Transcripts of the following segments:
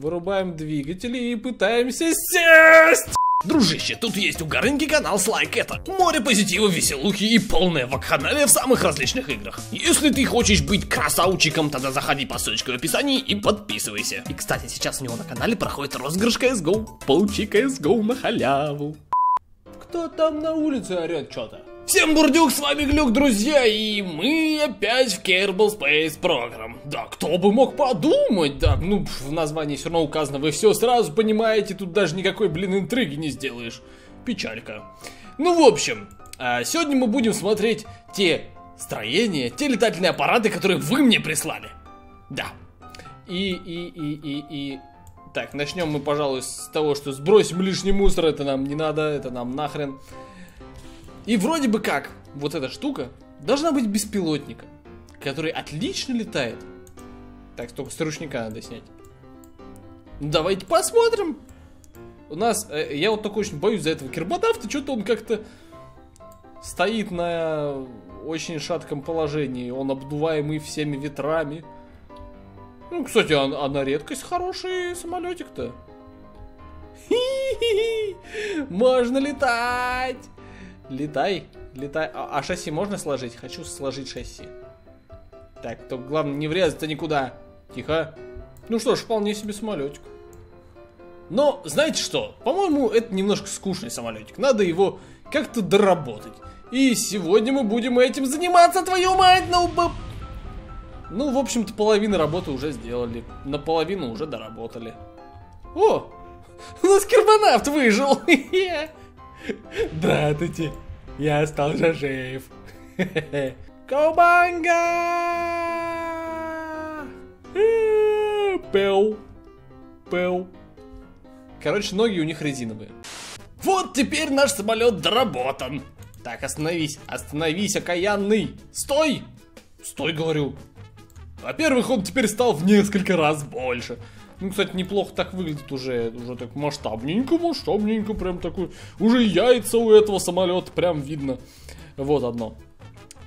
Вырубаем двигатели и пытаемся сесть! Дружище, тут есть угаренький канал Слай Кета. Море позитива, веселухи и полная вакханалия в самых различных играх. Если ты хочешь быть красавчиком, тогда заходи по ссылочке в описании и подписывайся. И, кстати, сейчас у него на канале проходит розыгрыш CSGO. Получи CSGO на халяву. Кто там на улице орет что-то? Всем бурдюк, с вами Глюк, друзья, и мы опять в Kerbal Space Program. Да, кто бы мог подумать, да, ну, в названии все равно указано, вы все сразу понимаете, тут даже никакой, блин, интриги не сделаешь. Печалька. Ну, в общем, сегодня мы будем смотреть те строения, те летательные аппараты, которые вы мне прислали. Да. Так, начнем мы, пожалуй, с того, что сбросим лишний мусор, это нам не надо, это нам нахрен. И вроде бы как, вот эта штука должна быть беспилотником, который отлично летает. Так, только с ручника надо снять. Ну, давайте посмотрим. У нас, я вот только очень боюсь за этого кербонавта, что-то он как-то стоит на очень шатком положении. Он обдуваемый всеми ветрами. Ну, кстати, а на редкость хороший самолетик-то. Можно летать. Летай, летай. А шасси можно сложить? Хочу сложить шасси. Так, только главное не врезаться никуда. Тихо. Ну что ж, вполне себе самолетик. Но, знаете что? По-моему, это немножко скучный самолетик. Надо его как-то доработать. И сегодня мы будем этим заниматься, твою мать, ноубэп. Ну, в общем-то, половину работы уже сделали. Наполовину уже доработали. О! У нас кербонавт выжил! Здравствуйте, я остался жив. Каубанга! Пел. Пел. Короче, ноги у них резиновые. Вот теперь наш самолет доработан. Так, остановись, остановись, окаянный. Стой! Стой, говорю. Во-первых, он теперь стал в несколько раз больше. Ну, кстати, неплохо так выглядит уже так масштабненько, масштабненько, прям такой. Уже яйца у этого самолета прям видно. Вот одно.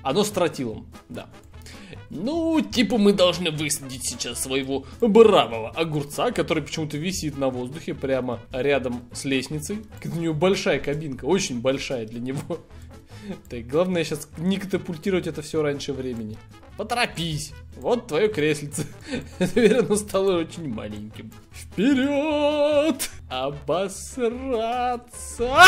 Оно с тротилом, да. Ну, типа мы должны высадить сейчас своего бравого огурца, который почему-то висит на воздухе прямо рядом с лестницей. У него большая кабинка, очень большая для него. Так, главное сейчас не катапультировать это все раньше времени. Поторопись, вот твое креслице. Наверное, стало очень маленьким. Вперед! Обосраться!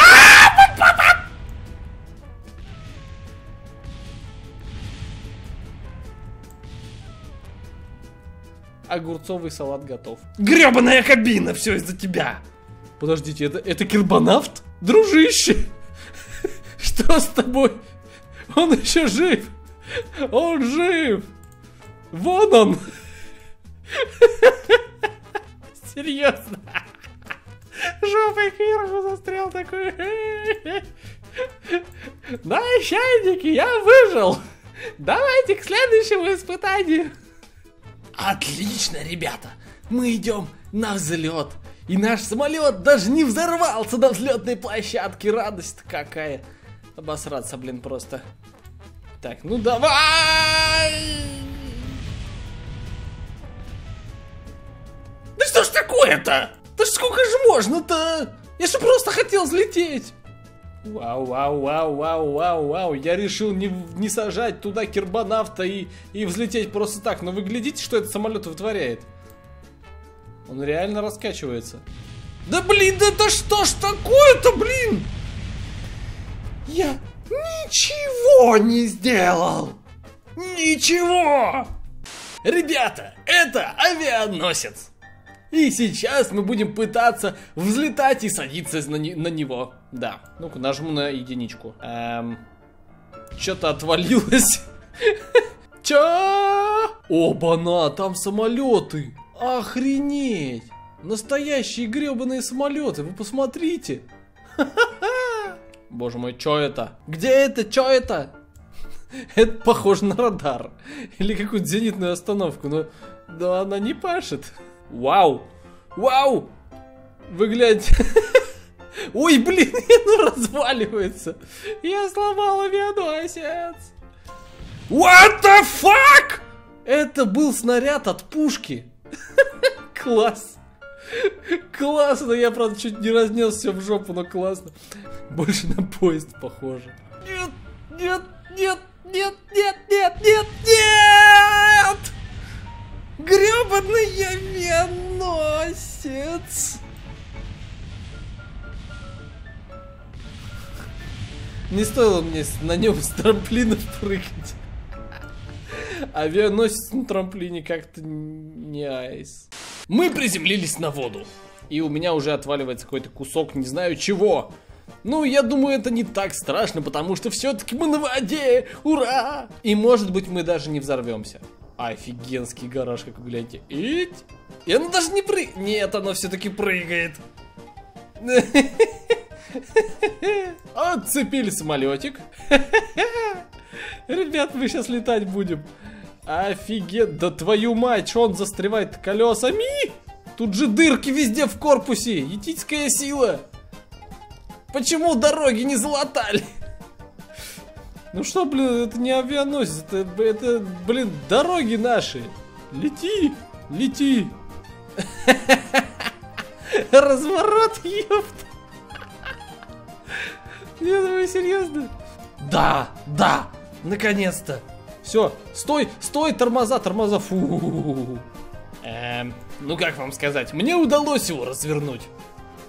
Огурцовый салат готов. Гребаная кабина, все из-за тебя! Подождите, это кербонавт? Дружище! Что с тобой? Он еще жив! Он жив! Вон он! Серьезно! Жопой кверху застрял такой! Да, чайники, я выжил! Давайте к следующему испытанию! Отлично, ребята! Мы идем на взлет! И наш самолет даже не взорвался на взлетной площадке! Радость какая! Обосраться, блин, просто. Так, ну давай! Да что ж такое-то? Да сколько же можно-то? Я же просто хотел взлететь. Вау. Я решил не сажать туда кербонавта и взлететь просто так. Но вы глядите, что этот самолет вытворяет. Он реально раскачивается. Да блин, да это что ж такое-то, блин? Я ничего не сделал! Ничего! Ребята, это авианосец! И сейчас мы будем пытаться взлетать и садиться на него. Да, ну-ка нажму на единичку. Что-то отвалилось. Чё? Оба-на, там самолеты! Охренеть! Настоящие гребаные самолеты, вы посмотрите! Боже мой, чё это? Где это? Чё это? Это похоже на радар. Или какую-то зенитную остановку, но она не пашет. Вау! Вау! Вы гляньте. Ой, блин, оно разваливается. Я сломал авианосец. What the fuck? Это был снаряд от пушки. Класс. Классно, я, правда, чуть не разнес все в жопу, но классно. Больше на поезд похоже. Нет, нет, нет, нет, нет, нет, нет, нет! Гребаный авианосец! Не стоило мне на нем с трамплина прыгать. Авианосец на трамплине как-то не айс. Мы приземлились на воду. И у меня уже отваливается какой-то кусок не знаю чего. Ну, я думаю, это не так страшно, потому что все-таки мы на воде. Ура! И может быть мы даже не взорвемся. Офигенский гараж, как вы глядите. Ить! И оно даже не прыгает. Нет, оно все-таки прыгает. Отцепили самолетик. Ребят, мы сейчас летать будем. Офигеть, да твою мать, что он застревает колесами? Тут же дырки везде в корпусе. Етическая сила. Почему дороги не залатали? Ну что, блин, это не авианосец, это блин, дороги наши. Лети, лети. Разворот, ёпта. Нет, вы серьезно? Да, да, наконец-то. Все, стой, стой, тормоза, тормоза. Фу. Ну как вам сказать, мне удалось его развернуть.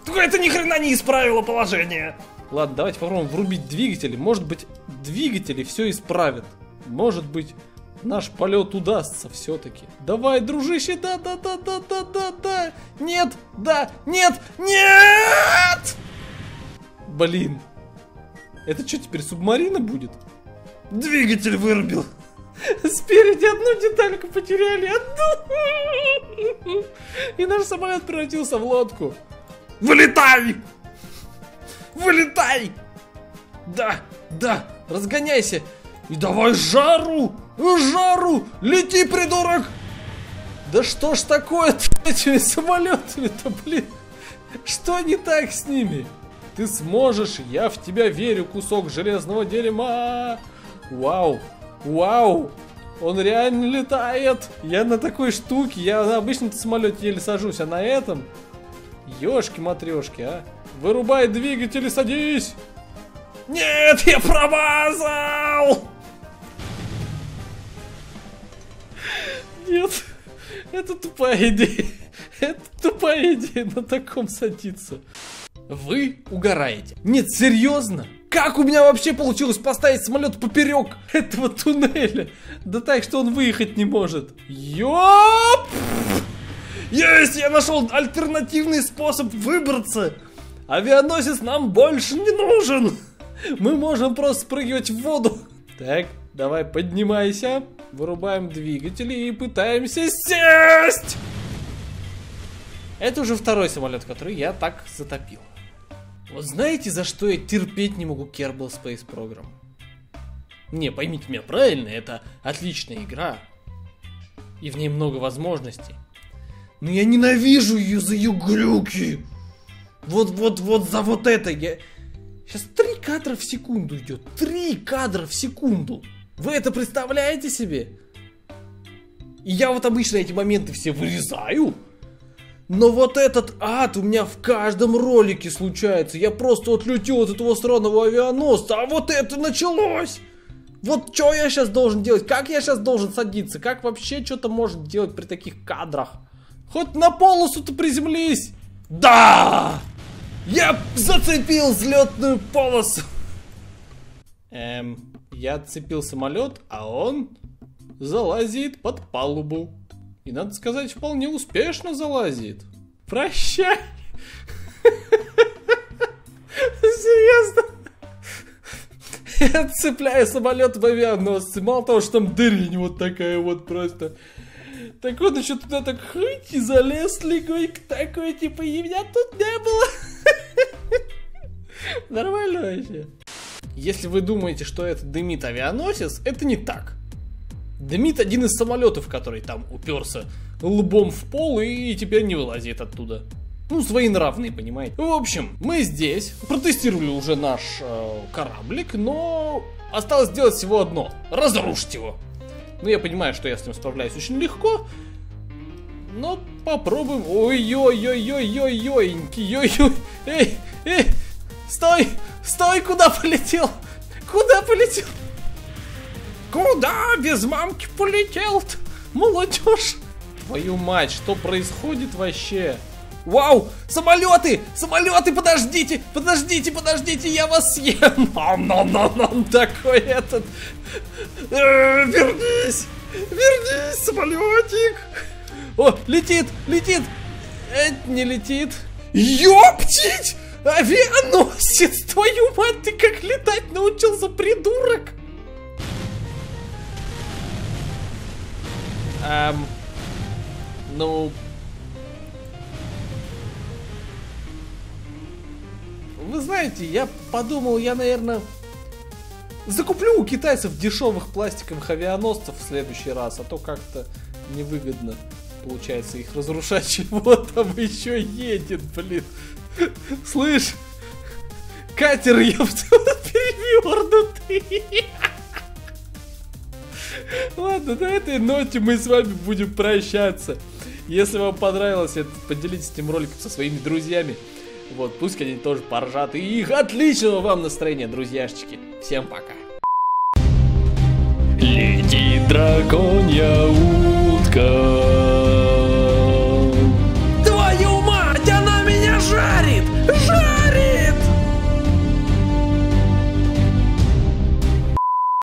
Только это ни хрена не исправило положение. Ладно, давайте попробуем врубить двигатели. Может быть, двигатели все исправят. Может быть, наш полет удастся все-таки. Давай, дружище, да, да, да, да, да, да, да. Нет, да, нет, нет. Блин. Это что теперь, субмарина будет? Двигатель вырубил. Спереди одну детальку потеряли. Одну. И наш самолет превратился в лодку. Вылетай! Вылетай! Да, да, разгоняйся. И давай жару! Жару! Лети, придурок! Да что ж такое-то с этими самолетами-то, блин? Что не так с ними? Ты сможешь, я в тебя верю, кусок железного дерьма. Вау, вау, он реально летает. Я на такой штуке, я на обычном самолете еле сажусь, а на этом... Ёшки-матрёшки, а. Вырубай двигатель и садись. Нет, я промазал. Нет, это тупая идея. Это тупая идея на таком садиться. Вы угораете. Нет, серьезно? Как у меня вообще получилось поставить самолет поперек этого туннеля? Да так, что он выехать не может. Ёп! Есть, я нашел альтернативный способ выбраться. Авианосец нам больше не нужен. Мы можем просто спрыгивать в воду. Так, давай поднимайся. Вырубаем двигатели и пытаемся сесть. Это уже второй самолет, который я так затопил. Вот знаете, за что я терпеть не могу Kerbal Space Program? Не, поймите меня правильно, это отличная игра. И в ней много возможностей. Но я ненавижу ее за ее глюки. Вот за вот это я... Сейчас 3 кадра в секунду идет. 3 кадра в секунду. Вы это представляете себе? И я вот обычно эти моменты все вырезаю. Но вот этот ад у меня в каждом ролике случается. Я просто вот летел от этого сраного авианосца, а вот это началось. Вот что я сейчас должен делать? Как я сейчас должен садиться? Как вообще что-то может делать при таких кадрах? Хоть на полосу-то приземлись. Да! Я зацепил взлетную полосу. Я отцепил самолет, а он залазит под палубу. И, надо сказать, вполне успешно залазит. Прощай. Серьезно? Я отцепляю самолет в авианосце. Мало того, что там дырень вот такая вот просто. Так он еще туда так хыть и залез легонько такой, типа, и меня тут не было. Нормально вообще. Если вы думаете, что это дымит авианосец, это не так. Дымит один из самолетов, который там уперся лбом в пол и теперь не вылазит оттуда. Ну, своенравные, понимаете. В общем, мы здесь протестировали уже наш кораблик, но осталось сделать всего одно. Разрушить его. Ну, я понимаю, что я с ним справляюсь очень легко. Ну, попробуем. Ой-ой-ой-ой-ой-ой. Ой-ой. Эй, эй. Стой. Стой, куда полетел? Куда полетел? Куда без мамки полетел-то? Молодежь. Твою мать, что происходит вообще? Вау, самолеты! Самолеты, подождите! Подождите, подождите, я вас съем! Нам, такой этот... Вернись! Вернись, самолетик! О, летит, летит! Это не летит. Ёптить! Авианосец! Твою мать, ты как летать научился, придурок! Ну... Вы знаете, я подумал, я, наверное, закуплю у китайцев дешевых пластиковых авианосцев в следующий раз, а то как-то невыгодно получается их разрушать. Чего там еще едет, блин? Слышь, катер, ёпта, перевернутый. Ладно, на этой ноте мы с вами будем прощаться. Если вам понравилось, поделитесь этим роликом со своими друзьями. Вот, пусть они тоже поржат. И их отличного вам настроения, друзьяшечки. Всем пока. Летит драконья утка.